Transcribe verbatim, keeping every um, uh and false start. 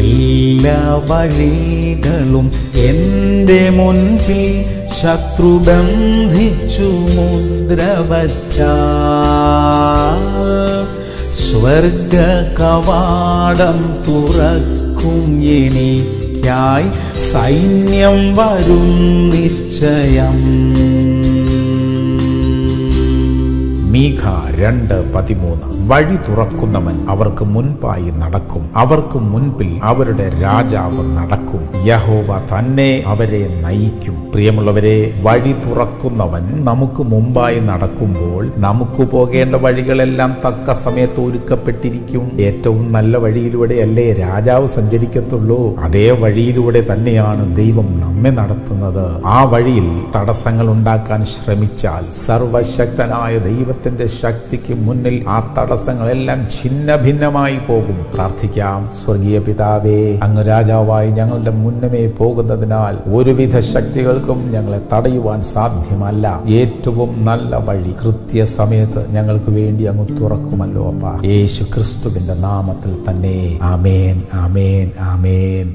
എല്ലാ വഴികളും എൻ്റെ മുൻപിൽ ശത്രു ബന്ധിച്ചു മുദ്ര വച്ചാൽ സ്വർഗ കവാടം തുറക്കും എനിക്കായി സൈന്യം വരും നിശ്ചയം. മീഖ രണ്ട് പതിമൂന്ന്. വഴി തുറക്കുന്നവൻ അവർക്ക് മുൻപായി നടക്കും, അവർക്ക് മുൻപിൽ അവരുടെ രാജാവ് നടക്കും, യഹോവ തന്നെ അവരെ നയിക്കും. പ്രിയമുള്ളവരെ, വഴി തുറക്കുന്നവൻ നമുക്ക് മുമ്പായി നടക്കുമ്പോൾ നമുക്ക് പോകേണ്ട വഴികളെല്ലാം തക്ക സമയത്ത് ഒരുക്കപ്പെട്ടിരിക്കും. ഏറ്റവും നല്ല വഴിയിലൂടെ അല്ലേ രാജാവ് സഞ്ചരിക്കത്തുള്ളൂ, അതേ വഴിയിലൂടെ തന്നെയാണ് ദൈവം നമ്മെ നടത്തുന്നത്. ആ വഴിയിൽ തടസ്സങ്ങൾ ഉണ്ടാക്കാൻ ശ്രമിച്ചാൽ സർവശക്തനായ ദൈവത്തെ ശക്തിക്ക് മുന്നിൽ ആ തടസ്സങ്ങളെല്ലാം ഛിന്ന ഭിന്നമായി പോകും. പ്രാർത്ഥിക്കാം. സ്വർഗീയ പിതാവേ, അങ്ങ് രാജാവായി ഞങ്ങളുടെ മുന്നമേ പോകുന്നതിനാൽ ഒരുവിധ ശക്തികൾക്കും ഞങ്ങളെ തടയുവാൻ സാധ്യമല്ല. ഏറ്റവും നല്ല വഴി കൃത്യ സമയത്ത് ഞങ്ങൾക്ക് വേണ്ടി അങ്ങ് തുറക്കുമല്ലോ അപ്പാ, യേശു ക്രിസ്തുവിന്റെ നാമത്തിൽ തന്നെ. ആമേൻ, ആമേൻ, ആമേൻ.